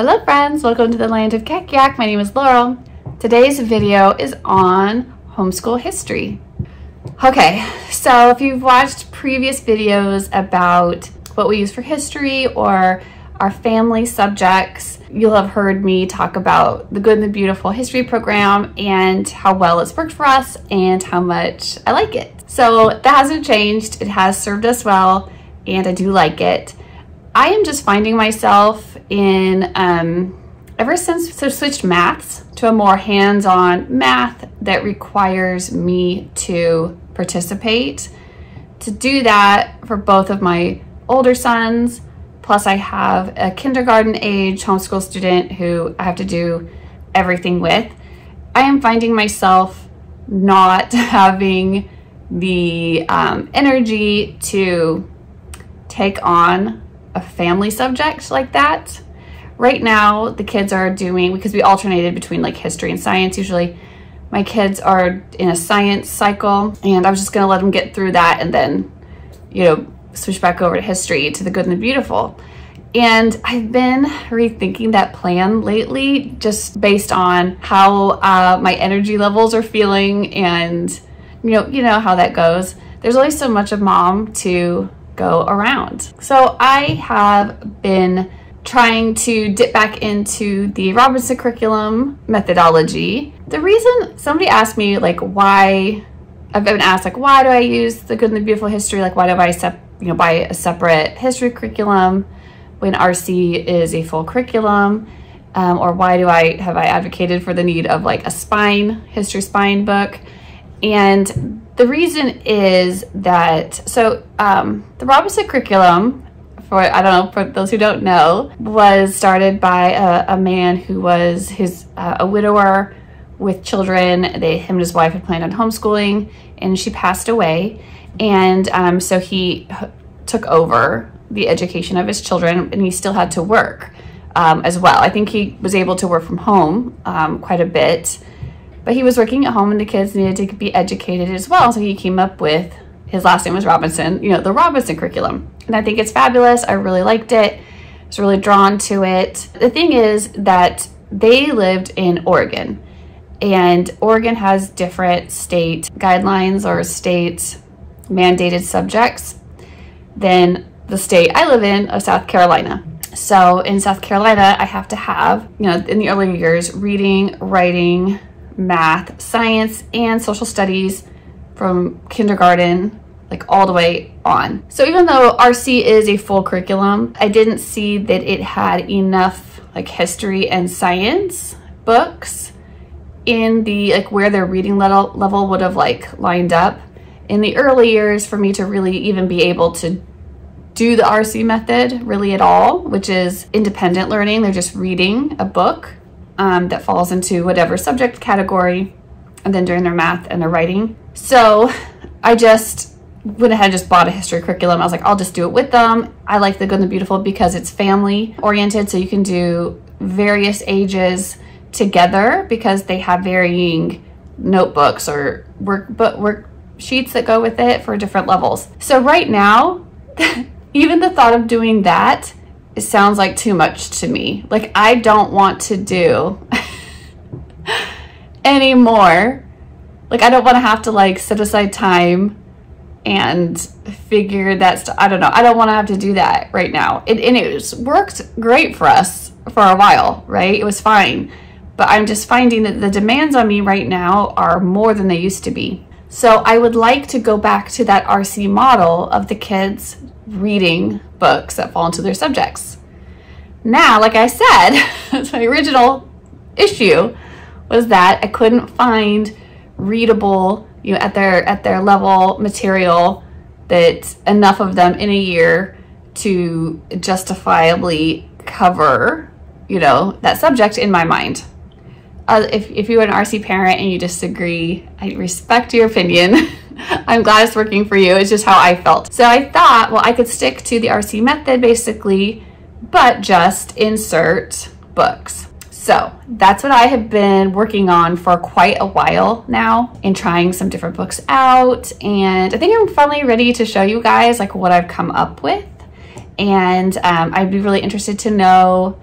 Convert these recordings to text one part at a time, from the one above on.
Hello friends, welcome to the land of Kek-Yak. My name is Laurel. Today's video is on homeschool history. Okay, so if you've watched previous videos about what we use for history or our family subjects, you'll have heard me talk about the Good and the Beautiful History Program and how well it's worked for us and how much I like it. So that hasn't changed. It has served us well and I do like it. I am just finding myself in, ever since I've switched maths to a more hands-on math that requires me to participate. To do that for both of my older sons, plus I have a kindergarten age homeschool student who I have to do everything with, I am finding myself not having the energy to take on a family subject like that. Right now, the kids are doing, because we alternated between like history and science usually, my kids are in a science cycle and I was just gonna let them get through that and then, you know, switch back over to history, to the good and the beautiful. And I've been rethinking that plan lately just based on how my energy levels are feeling and you know how that goes. There's only so much of mom to go around. So I have been trying to dip back into the Robinson curriculum methodology. The reason somebody asked me, like, why I've been asked, like, why do I use the Good and the Beautiful History? Like, why do I buy a separate history curriculum when RC is a full curriculum? Or why do have I advocated for the need of like a spine, history spine book? And the reason is that, so the Robinson curriculum, for those who don't know, was started by a man who was a widower with children. Him and his wife had planned on homeschooling and she passed away. And so he took over the education of his children and he still had to work as well. I think he was able to work from home quite a bit, but he was working at home and the kids needed to be educated as well. So he came up with, his last name was Robinson, you know, the Robinson curriculum. And I think it's fabulous. I really liked it. I was really drawn to it. The thing is that they lived in Oregon and Oregon has different state guidelines or state mandated subjects than the state I live in of South Carolina. So in South Carolina, I have to have, you know, in the earlier years, reading, writing, math, science, and social studies from kindergarten, like all the way on. So even though RC is a full curriculum, I didn't see that it had enough like history and science books in the, like where their reading level would have like lined up in the early years for me to really even be able to do the RC method really at all, which is independent learning. They're just reading a book that falls into whatever subject category and then doing their math and their writing. So I just went ahead and just bought a history curriculum. I was like, I'll just do it with them. I like the Good and the Beautiful because it's family oriented. So you can do various ages together because they have varying notebooks or worksheets that go with it for different levels. So right now, even the thought of doing that, it sounds like too much to me. Like I don't want to do anymore. Like I don't want to have to like set aside time and figure that stuff. I don't know. I don't want to have to do that right now. And it worked great for us for a while, right? It was fine. But I'm just finding that the demands on me right now are more than they used to be. So I would like to go back to that RC model of the kids reading books that fall into their subjects. Now, like I said, that's my original issue was that I couldn't find readable, you know, at their level material that enough of them in a year to justifiably cover, you know, that subject in my mind. If you're an RC parent and you disagree, I respect your opinion. I'm glad it's working for you. It's just how I felt. So I thought, well, I could stick to the RC method basically, but just insert books. So that's what I have been working on for quite a while now and trying some different books out. And I think I'm finally ready to show you guys like what I've come up with. And I'd be really interested to know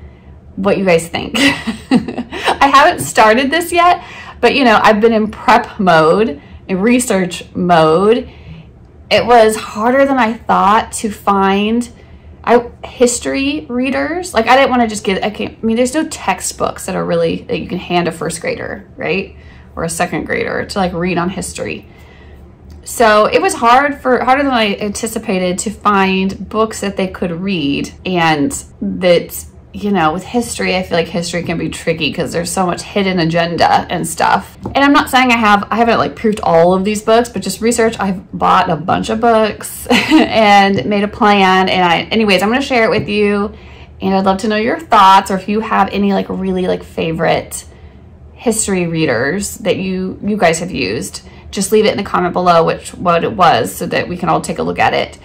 what you guys think. I haven't started this yet, but you know, I've been in prep mode, in research mode. It was harder than I thought to find history readers. Like, I didn't want to just get, I mean, there's no textbooks that are really, that you can hand a first grader, right? Or a second grader to like read on history. So it was harder than I anticipated to find books that they could read. And that, you know, with history, I feel like history can be tricky because there's so much hidden agenda and stuff. And I'm not saying I haven't like proofed all of these books, but just research. I've bought a bunch of books and made a plan. And anyways, I'm going to share it with you. And I'd love to know your thoughts, or if you have any like really like favorite history readers that you guys have used. Just leave it in the comment below what it was so that we can all take a look at it.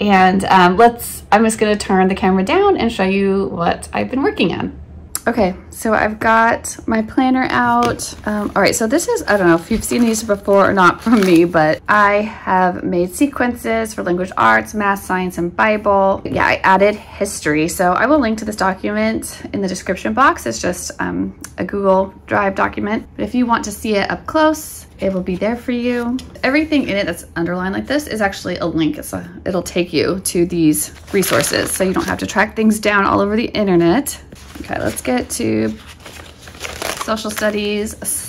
And I'm just gonna turn the camera down and show you what I've been working on. Okay, so I've got my planner out. All right, so this is, I don't know if you've seen these before or not from me, but I have made sequences for language arts, math, science, and Bible. Yeah, I added history. So I will link to this document in the description box. It's just a Google Drive document. But if you want to see it up close, it will be there for you. Everything in it that's underlined like this is actually a link. It'll take you to these resources, so you don't have to track things down all over the internet. Okay, let's get to social studies /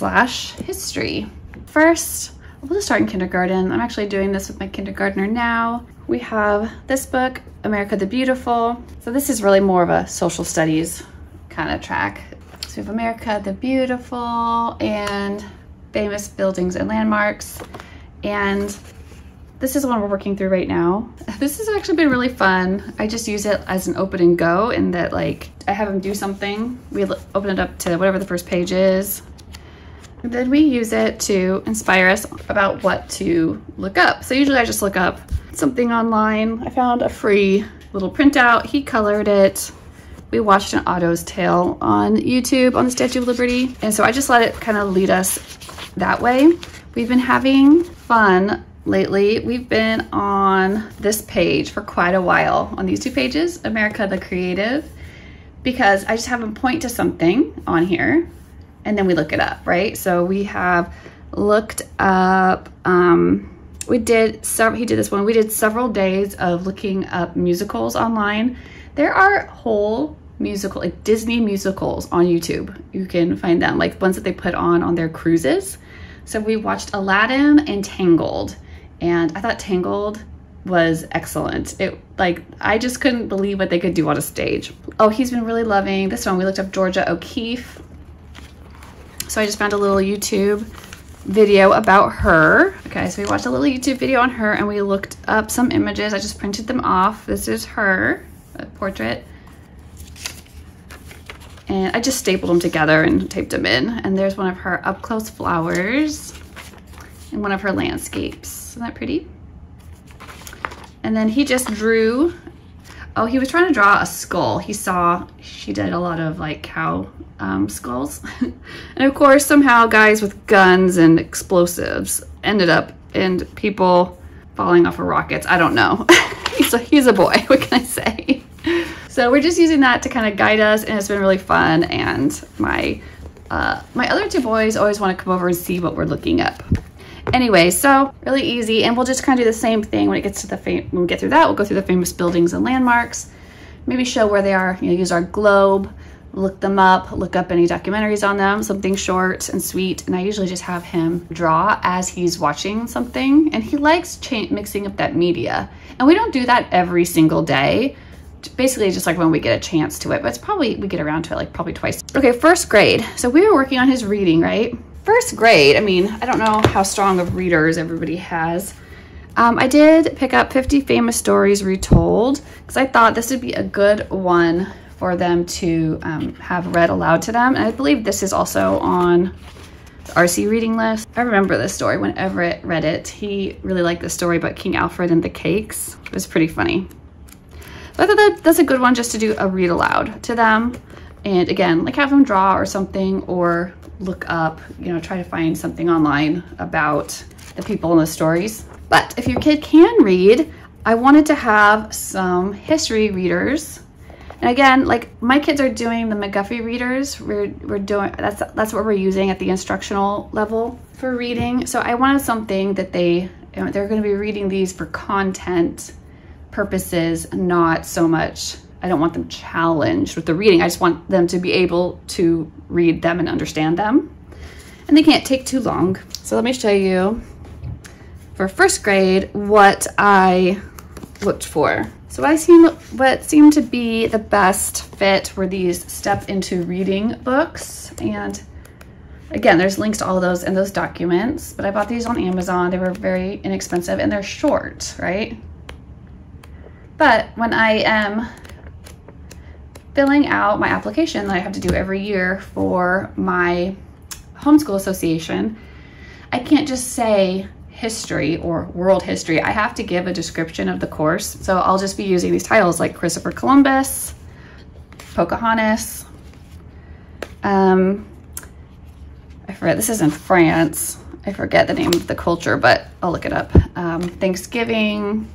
history. First, we'll just start in kindergarten. I'm actually doing this with my kindergartner now. We have this book, America the Beautiful. So this is really more of a social studies kind of track. So we have America the Beautiful and famous buildings and landmarks. And this is the one we're working through right now. This has actually been really fun. I just use it as an open and go, in that like I have them do something. We open it up to whatever the first page is. And then we use it to inspire us about what to look up. So usually I just look up something online. I found a free little printout. He colored it. We watched an Otto's Tale on YouTube on the Statue of Liberty. And so I just let it kind of lead us that way. We've been having fun lately. We've been on this page for quite a while, on these two pages, America the Creative, because I just have them point to something on here and then we look it up, right? So we have looked up, we did several days of looking up musicals online. There are whole musical, like Disney musicals on YouTube. You can find them, like ones that they put on their cruises. So we watched Aladdin and Tangled, and I thought Tangled was excellent. It, like, I just couldn't believe what they could do on a stage. Oh, he's been really loving this one. We looked up Georgia O'Keeffe. So I just found a little YouTube video about her. Okay, so we watched a little YouTube video on her and we looked up some images. I just printed them off. This is her, a portrait. And I just stapled them together and taped them in. And there's one of her up close flowers and one of her landscapes. Isn't that pretty? And then he just drew, oh, he was trying to draw a skull. He saw she did a lot of like cow skulls. And of course, somehow guys with guns and explosives ended up, and people falling off of rockets. I don't know. He's a boy, what can I say? So we're just using that to kind of guide us, and it's been really fun. And my other two boys always want to come over and see what we're looking up. Anyway, so really easy, and we'll just kind of do the same thing when it gets to the when we get through that. We'll go through the famous buildings and landmarks, maybe show where they are. You know, use our globe, look them up, look up any documentaries on them, something short and sweet. And I usually just have him draw as he's watching something, and he likes mixing up that media. And we don't do that every single day. Basically just like when we get a chance to it, but it's probably, we get around to it like probably twice. Okay, first grade. So we were working on his reading, right? First grade, I mean, I don't know how strong of readers everybody has. I did pick up 50 famous stories retold, because I thought this would be a good one for them to have read aloud to them. And I believe this is also on the RC reading list. I remember this story when Everett read it. He really liked the story about King Alfred and the cakes. It was pretty funny. I thought that's a good one just to do a read aloud to them. And again, like have them draw or something, or look up, you know, try to find something online about the people in the stories. But if your kid can read, I wanted to have some history readers And again, like my kids are doing the McGuffey readers. We're doing, that's what we're using at the instructional level for reading. So I wanted something that they, you know, they're going to be reading these for content purposes, not so much. I don't want them challenged with the reading. I just want them to be able to read them and understand them. And they can't take too long. So let me show you for first grade what I looked for. So what seemed to be the best fit were these Step Into Reading books. And again, there's links to all of those in those documents, but I bought these on Amazon. They were very inexpensive and they're short, right? But when I am filling out my application that I have to do every year for my homeschool association, I can't just say history or world history. I have to give a description of the course. So I'll just be using these titles like Christopher Columbus, Pocahontas. I forget, this is in France. I forget the name of the culture, but I'll look it up. Thanksgiving,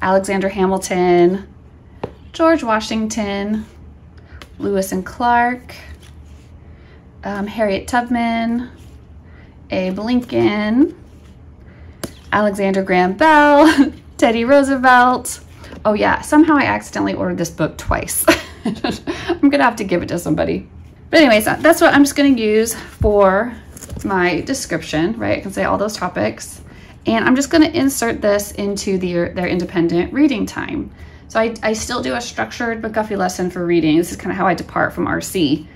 Alexander Hamilton, George Washington, Lewis and Clark, Harriet Tubman, Abe Lincoln, Alexander Graham Bell, Teddy Roosevelt. Oh yeah, somehow I accidentally ordered this book twice. I'm gonna have to give it to somebody. But anyways, that's what I'm just gonna use for my description, right? I can say all those topics. And I'm just gonna insert this into their independent reading time. So I still do a structured McGuffey lesson for reading. This is kind of how I depart from RC.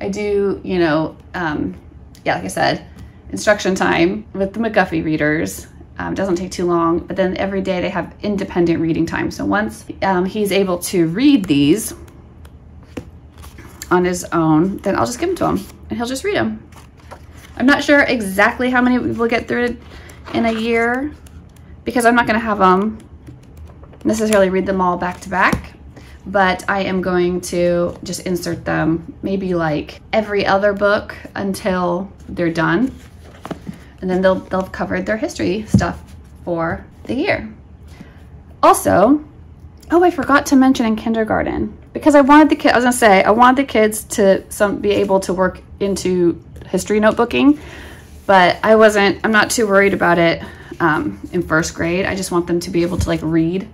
I do, you know, yeah, like I said, instruction time with the McGuffey readers. Doesn't take too long, but then every day they have independent reading time. So once he's able to read these on his own, then I'll just give them to him and he'll just read them. I'm not sure exactly how many we'll get through in a year because I'm not gonna have them necessarily read them all back to back, but I am going to just insert them maybe like every other book until they're done. And then they'll have covered their history stuff for the year. Also, oh, I forgot to mention in kindergarten, because I wanted the kids, I was gonna say, I wanted the kids to be able to work into history notebooking, but I'm not too worried about it in first grade. I just want them to be able to like read.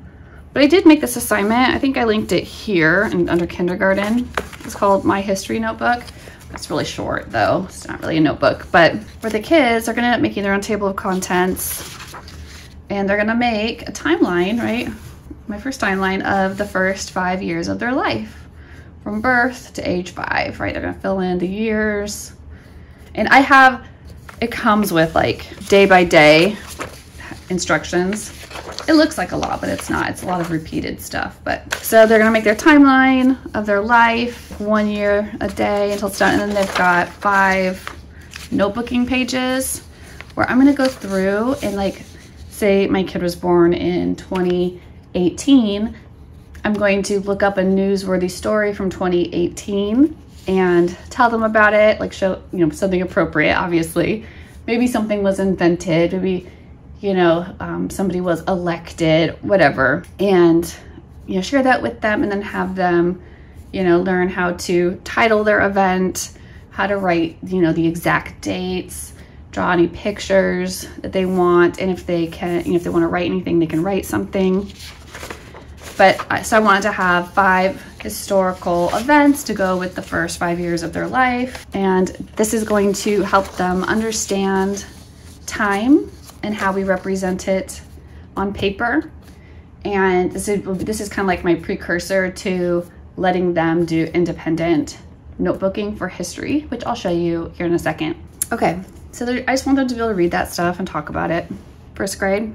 But I did make this assignment. I think I linked it here and under kindergarten. It's called My History Notebook. It's really short though. It's not really a notebook, but for the kids, they're gonna end up making their own table of contents and they're gonna make a timeline, right? My first timeline of the first 5 years of their life from birth to age 5, right? They're gonna fill in the years. And I have, it comes with like day by day instructions. It looks like a lot, but it's not. It's a lot of repeated stuff. But so they're gonna make their timeline of their life, 1 year a day until it's done. And then they've got 5 notebooking pages where I'm gonna go through and like, say my kid was born in 2018. I'm going to look up a newsworthy story from 2018 and tell them about it. Like show, you know, something appropriate, obviously. Maybe something was invented, maybe, you know, somebody was elected, whatever, and, you know, share that with them and then have them, you know, learn how to title their event, how to write, you know, the exact dates, draw any pictures that they want. And if they can, you know, if they want to write anything, they can write something. But so I wanted to have 5 historical events to go with the first 5 years of their life. And this is going to help them understand time and how we represent it on paper. And this is kind of like my precursor to letting them do independent notebooking for history, which I'll show you here in a second. Okay, so I just want them to be able to read that stuff and talk about it. First grade.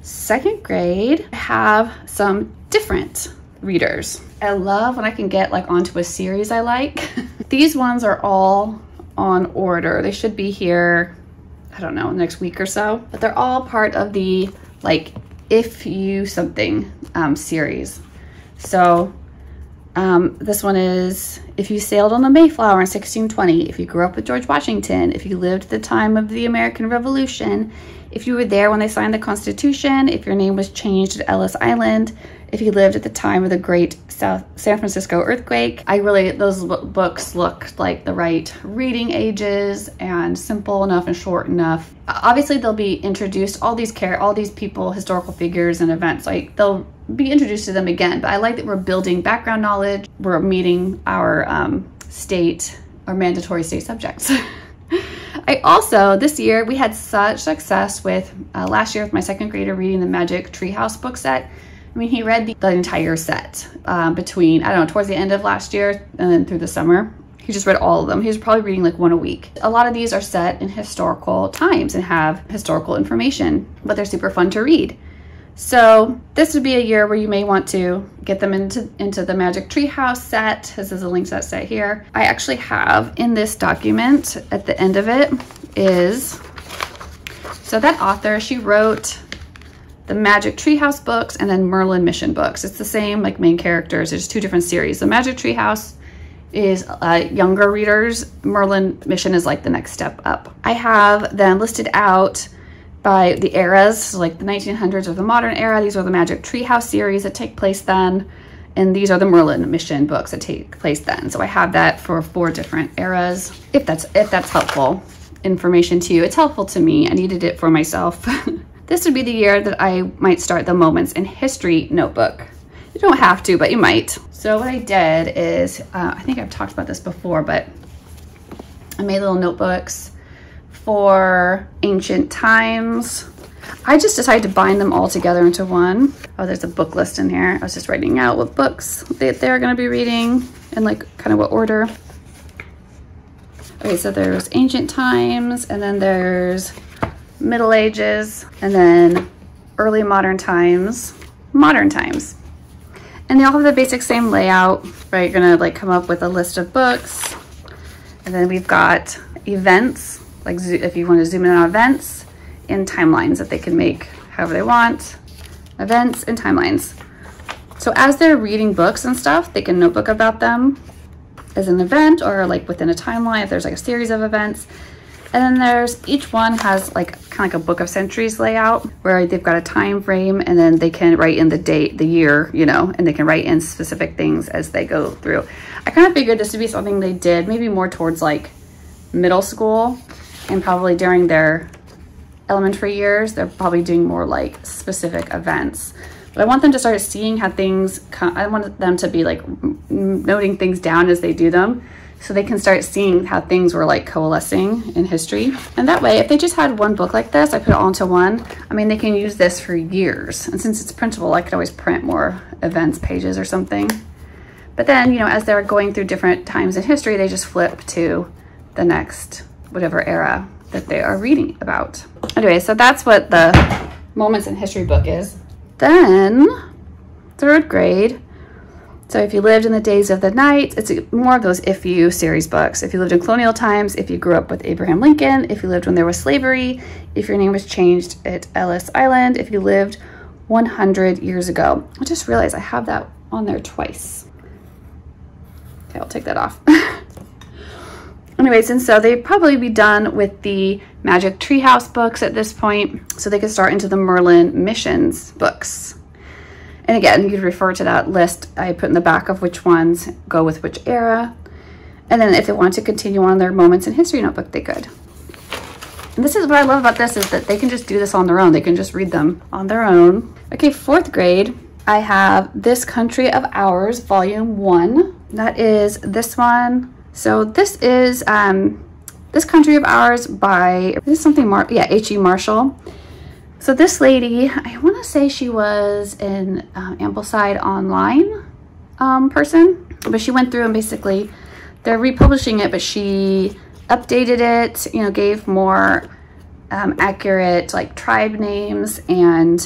Second grade, I have some different readers. I love when I can get like onto a series I like. These ones are all on order. They should be here, I don't know, next week or so, but they're all part of the like If You Something series. So this one is If You Sailed on the Mayflower in 1620, If You Grew Up with George Washington, If You Lived at the Time of the American Revolution, If You Were There When They Signed the Constitution, If Your Name Was Changed at Ellis Island, if he lived at the time of the great San Francisco earthquake. Those books looked like the right reading ages and simple enough and short enough. Obviously they'll be introduced, all these people, historical figures and events, like they'll be introduced to them again, but I like that we're building background knowledge. We're meeting our state or mandatory state subjects. I also, this year, we had such success with, last year with my second grader reading the Magic Treehouse book set. I mean, he read the entire set between, I don't know, towards the end of last year and then through the summer. He just read all of them. He was probably reading like one a week. A lot of these are set in historical times and have historical information, but they're super fun to read. So this would be a year where you may want to get them into the Magic Treehouse set. This is a link to that set here. I actually have in this document at the end of it is, so that author, she wrote the Magic Treehouse books and then Merlin Mission books. It's the same like main characters. There's two different series. The Magic Treehouse is younger readers. Merlin Mission is like the next step up. I have them listed out by the eras, so like the 1900s or the modern era. These are the Magic Treehouse series that take place then, and these are the Merlin Mission books that take place then. So I have that for 4 different eras, if that's helpful information to you. It's helpful to me. I needed it for myself. This would be the year that I might start the Moments in History notebook. You don't have to, but you might. So what I did is, I think I've talked about this before, but I made little notebooks for ancient times. I just decided to bind them all together into one. Oh, there's a book list in here. I was just writing out what books they're gonna be reading and like kind of what order. Okay, so there's ancient times, and then there's Middle Ages, and then early modern times. And they all have the basic same layout, right? You're gonna like come up with a list of books. And then we've got events, like if you want to zoom in on events and timelines that they can make however they want. Events and timelines. So as they're reading books and stuff, they can notebook about them as an event or like within a timeline if there's like a series of events. And then there's, each one has like kind of like a book of centuries layout where they've got a time frame, and then they can write in the date, the year, you know, and they can write in specific things as they go through. I kind of figured this would be something they did maybe more towards like middle school, and probably during their elementary years, they're probably doing more like specific events. But I want them to start seeing how things come. I want them to be like noting things down as they do them, so they can start seeing how things were like coalescing in history. And that way, if they just had one book like this, I put it all into one, I mean, they can use this for years. And since it's printable, I could always print more events pages or something. But then, you know, as they're going through different times in history, they just flip to the next whatever era that they are reading about. Anyway, so that's what the Moments in History book is. Then, 3rd grade, so if you lived in the days of the night, it's more of those if you series books. If you lived in colonial times, if you grew up with Abraham Lincoln, if you lived when there was slavery, if your name was changed at Ellis Island, if you lived 100 years ago. I just realized I have that on there twice. Okay, I'll take that off. Anyways, and so they'd probably be done with the Magic Treehouse books at this point, so they could start into the Merlin Missions books. And again, you'd refer to that list I put in the back of which ones go with which era. And then if they want to continue on their Moments in History notebook, they could. And this is what I love about this, is that they can just do this on their own. They can just read them on their own. Okay, 4th grade, I have This Country of Ours, Volume 1. That is this one. So this is This Country of Ours by, this is something, H.E. Marshall. So this lady, I want to say she was an Ambleside Online person, but she went through and basically they're republishing it, but she updated it, you know, gave more accurate like tribe names, and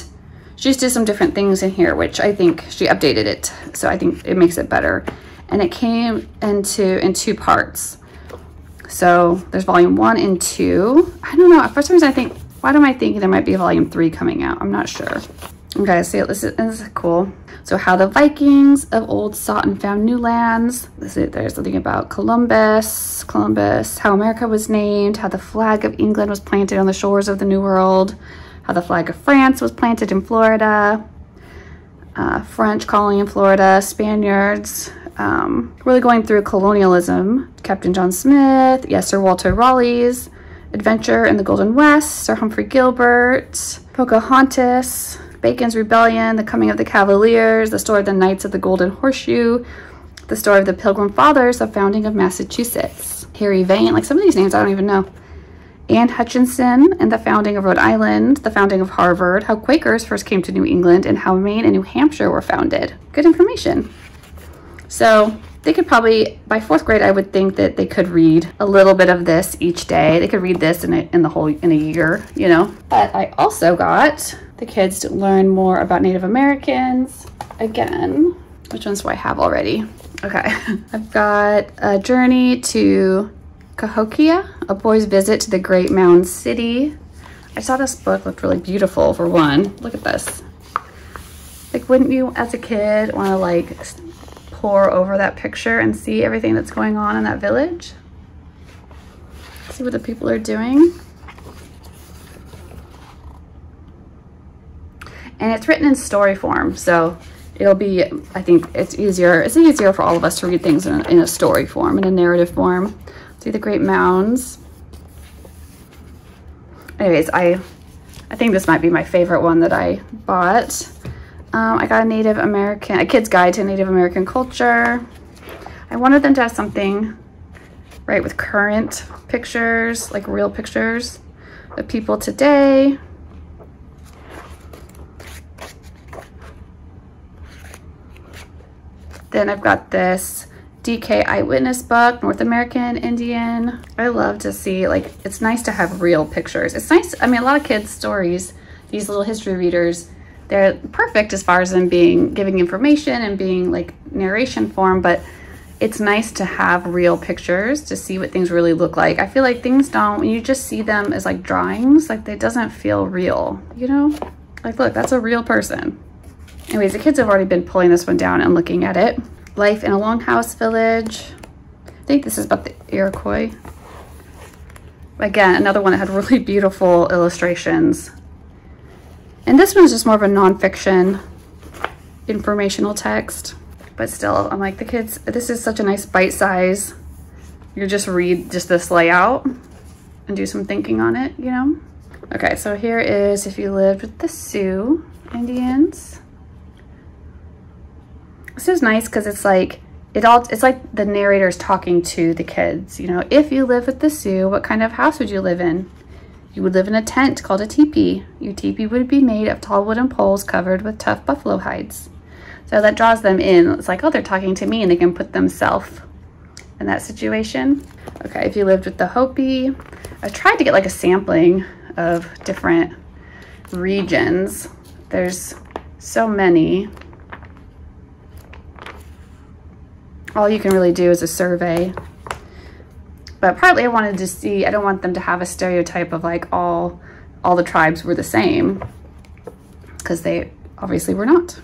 she just did some different things in here, which I think she updated it. So I think it makes it better. And it came in 2 parts. So there's Volume 1 and 2. I don't know, at first I think, why am I thinking there might be a Volume 3 coming out? I'm not sure. Okay, so this is cool. So how the Vikings of old sought and found new lands. There's something about Columbus, how America was named, how the flag of England was planted on the shores of the New World, how the flag of France was planted in Florida, French colony in Florida, Spaniards, really going through colonialism. Captain John Smith, yes, Sir Walter Raleigh's Adventure in the Golden West, Sir Humphrey Gilbert, Pocahontas, Bacon's Rebellion, The Coming of the Cavaliers, the story of the Knights of the Golden Horseshoe, the story of the Pilgrim Fathers, the founding of Massachusetts, Harry Vane, like some of these names I don't even know, Anne Hutchinson and the founding of Rhode Island, the founding of Harvard, how Quakers first came to New England, and how Maine and New Hampshire were founded. Good information. So they could probably, by fourth grade, I would think that they could read a little bit of this each day. They could read this in a year, you know. But I also got the kids to learn more about Native Americans. Again, which ones do I have already? Okay, I've got A Journey to Cahokia, A Boy's Visit to the Great Mound City. I saw this book looked really beautiful for one. Look at this. Like, wouldn't you as a kid want to like pour over that picture and see everything that's going on in that village? See what the people are doing. And it's written in story form, so it'll be, I think it's easier. It's easier for all of us to read things in a story form, in a narrative form. Through the Great Mounds. Anyways, I think this might be my favorite one that I bought. I got a kid's guide to Native American culture. I wanted them to have something, right, with current pictures, like real pictures of people today. Then I've got this DK Eyewitness book, North American Indian. I love to see, like, it's nice to have real pictures. It's nice, I mean, a lot of kids' stories, these little history readers, they're perfect as far as them being, giving information and being like narration form, but it's nice to have real pictures to see what things really look like. I feel like things don't, when you just see them as like drawings, like it doesn't feel real, you know? Like, look, that's a real person. Anyways, the kids have already been pulling this one down and looking at it. Life in a Longhouse Village. I think this is about the Iroquois. Again, another one that had really beautiful illustrations. And this one's just more of a nonfiction informational text. But still, I'm like, the kids, this is such a nice bite size. You just read just this layout and do some thinking on it, you know? Okay, so here is If You Lived with the Sioux Indians. This is nice because it's like, it's like the narrator's talking to the kids, you know? If you live with the Sioux, what kind of house would you live in? You would live in a tent called a teepee. Your teepee would be made of tall wooden poles covered with tough buffalo hides. So that draws them in. It's like, oh, they're talking to me, and they can put themselves in that situation. Okay, If You Lived with the Hopi. I tried to get like a sampling of different regions. There's so many. All you can really do is a survey. But partly I wanted to see, I don't want them to have a stereotype of like all the tribes were the same, because they obviously were not.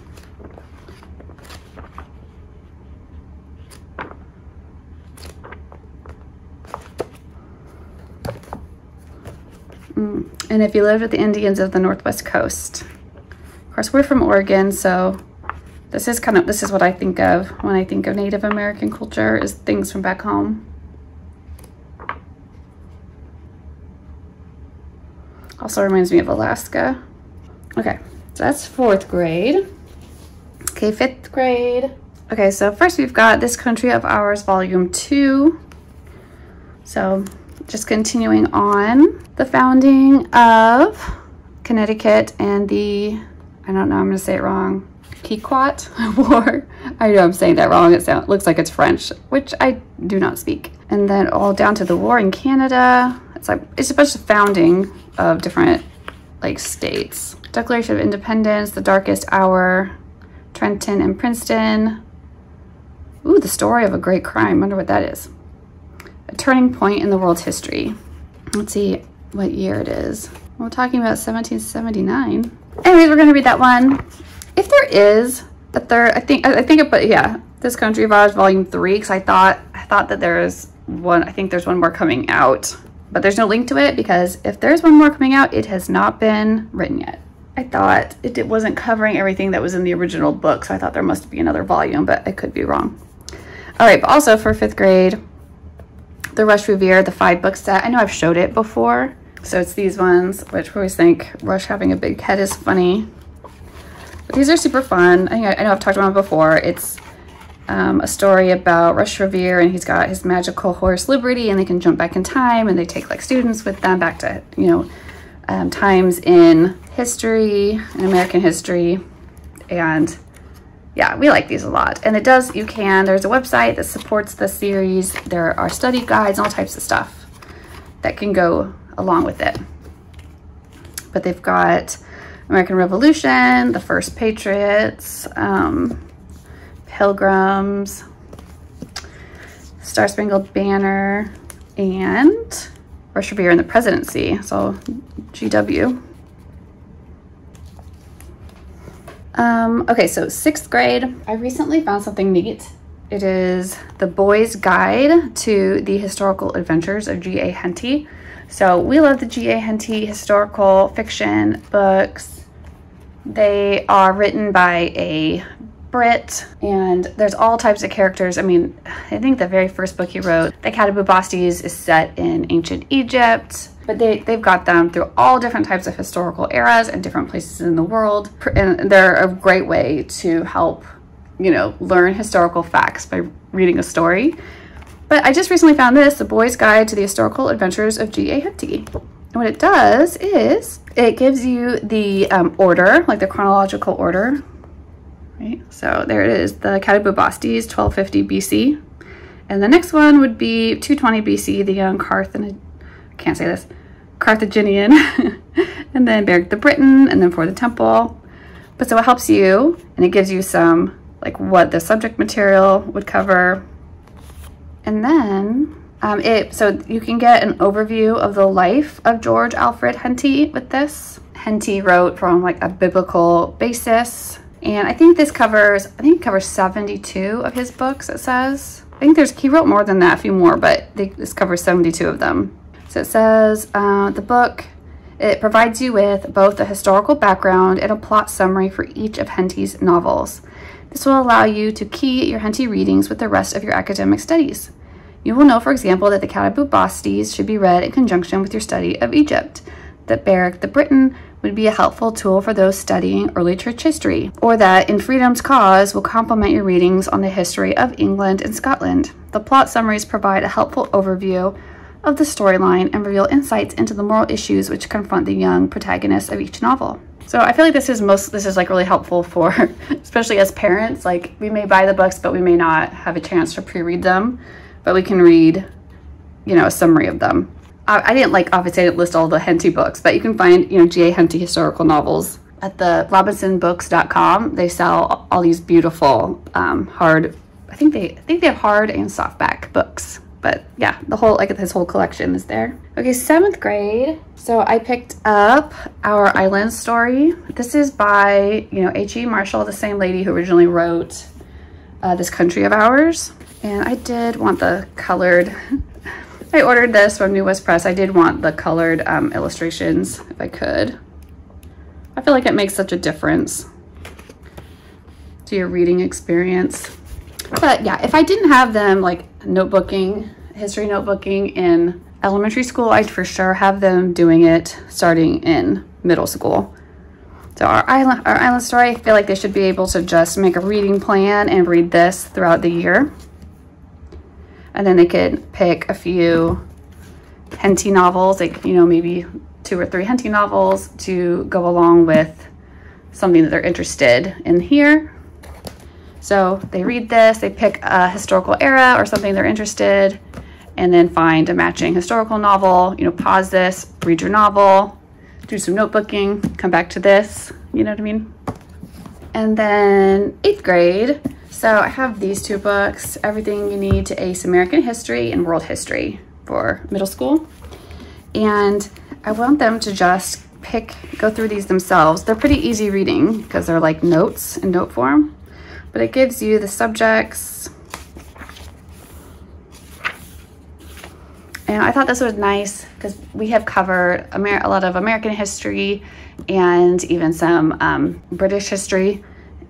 And If You Lived with the Indians of the Northwest Coast. Of course, we're from Oregon, so this is what I think of when I think of Native American culture, is things from back home. Also reminds me of Alaska. Okay, so that's fourth grade. Okay, fifth grade. Okay, so first we've got This Country of Ours, Volume 2. So just continuing on. The founding of Connecticut and the, I don't know, I'm gonna say it wrong. Pequot War. I know I'm saying that wrong. It looks like it's French, which I do not speak. And then all down to the war in Canada. It's a bunch of founding of different like states. Declaration of Independence, The Darkest Hour, Trenton and Princeton. Ooh, The Story of a Great Crime. Wonder what that is. A Turning Point in the World's History. Let's see what year it is. We're talking about 1779. Anyways, we're gonna read that one. If there is a third, I think it, but yeah, This Country of Ours Volume 3, because I thought that there is one, I think there's one more coming out, but there's no link to it, because if there's one more coming out, it has not been written yet. I thought it wasn't covering everything that was in the original book, so I thought there must be another volume, but I could be wrong. All right, but also for 5th grade, the Rush Revere, the 5-book set. I know I've showed it before, so it's these ones, which we always think Rush having a big head is funny. But these are super fun. I know I've talked about them before. It's a story about Rush Revere, and he's got his magical horse Liberty, and they can jump back in time, and they take like students with them back to, you know, times in history, in American history. And yeah, we like these a lot. And it does, there's a website that supports the series. There are study guides and all types of stuff that can go along with it. But they've got American Revolution, the First Patriots, Pilgrims, Star-Spangled Banner, and Rush Revere and the Presidency, so GW. Okay, so 6th grade, I recently found something neat. It is The Boys' Guide to the Historical Adventures of G.A. Henty. So we love the G.A. Henty historical fiction books. They are written by a Brit, and there's all types of characters. I mean, I think the very first book he wrote, The Cat of Bubastes, is set in ancient Egypt, but they've got them through all different types of historical eras and different places in the world. And they're a great way to help, you know, learn historical facts by reading a story. But I just recently found this, The Boy's Guide to the Historical Adventures of G.A. Henty. And what it does is it gives you the order, like the chronological order. Right, so there it is, the Cat of Bubastes, 1250 BC. And the next one would be 220 BC, the young Carthaginian, and then Beric the Briton, and then for the temple. But so it helps you, and it gives you some, like what the subject material would cover. And then, so you can get an overview of the life of George Alfred Henty with this. Henty wrote from like a biblical basis. And I think this covers, it covers 72 of his books, it says. I think he wrote more than that, a few more, but this covers 72 of them. So it says, the book, it provides you with both a historical background and a plot summary for each of Henty's novels. This will allow you to key your Henty readings with the rest of your academic studies. You will know, for example, that the Cat of Bubastes should be read in conjunction with your study of Egypt, that Beric the Briton would be a helpful tool for those studying early church history, or that In Freedom's Cause will complement your readings on the history of England and Scotland. The plot summaries provide a helpful overview of the storyline and reveal insights into the moral issues which confront the young protagonists of each novel. So I feel like this is like really helpful for, especially as parents, like we may buy the books, but we may not have a chance to pre-read them, but we can read, you know, a summary of them. I didn't obviously I didn't list all the Henty books, but you can find, G.A. Henty historical novels at the robinsonbooks.com. They sell all these beautiful hard, I think they have hard and softback books, but yeah, the whole, his whole collection is there. Okay, 7th grade. So I picked up Our Island Story. This is by, H.E. Marshall, the same lady who originally wrote This Country of Ours. And I did want the colored, I ordered this from New West Press. I did want the colored illustrations if I could. I feel like it makes such a difference to your reading experience. But yeah, if I didn't have them history notebooking in elementary school, I'd for sure have them doing it starting in middle school. So Our Island Story, I feel like they should be able to just make a reading plan and read this throughout the year. And then they could pick a few Henty novels, maybe 2 or 3 Henty novels to go along with something that they're interested in here. So they read this, they pick a historical era or something they're interested, and then find a matching historical novel, pause this, read your novel, do some notebooking, come back to this, you know what I mean? And then 8th grade, so I have these 2 books, Everything You Need to Ace American History and World History for middle school. And I want them to just go through these themselves. They're pretty easy reading because they're like notes in note form, but it gives you the subjects. And I thought this was nice because we have covered a lot of American history and even some British history.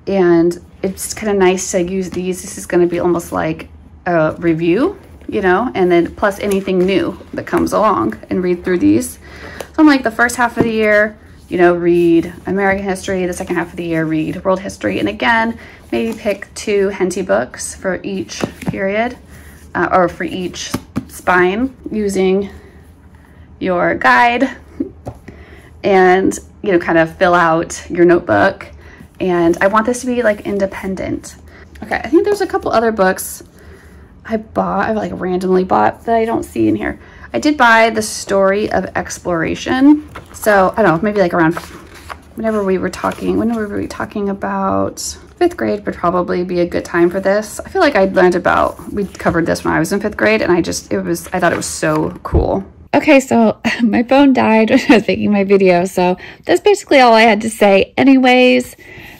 And it's kind of nice to use these. This is going to be almost like a review, you know, and then plus anything new that comes along, and read through these. So I'm like, the first half of the year, you know, read American history, the second half of the year, read world history. And again, maybe pick 2 Henty books for each period or for each spine using your guide, and, you know, kind of fill out your notebook. And I want this to be like independent. Okay, I think there's a couple other books I've like randomly bought that I don't see in here. I did buy The Story of Exploration. So I don't know, maybe like around whenever we were talking about 5th grade would probably be a good time for this. I feel like I learned about, we covered this when I was in 5th grade, and I thought it was so cool. Okay, so my phone died when I was making my video, so that's basically all I had to say anyways.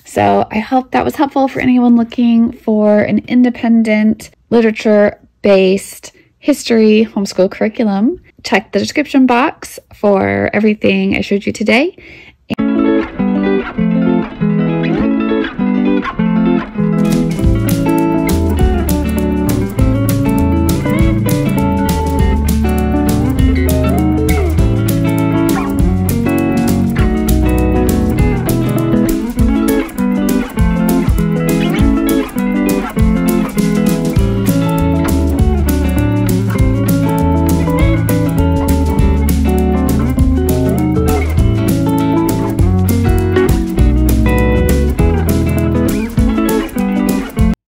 So I hope that was helpful for anyone looking for an independent literature-based history homeschool curriculum. Check the description box for everything I showed you today,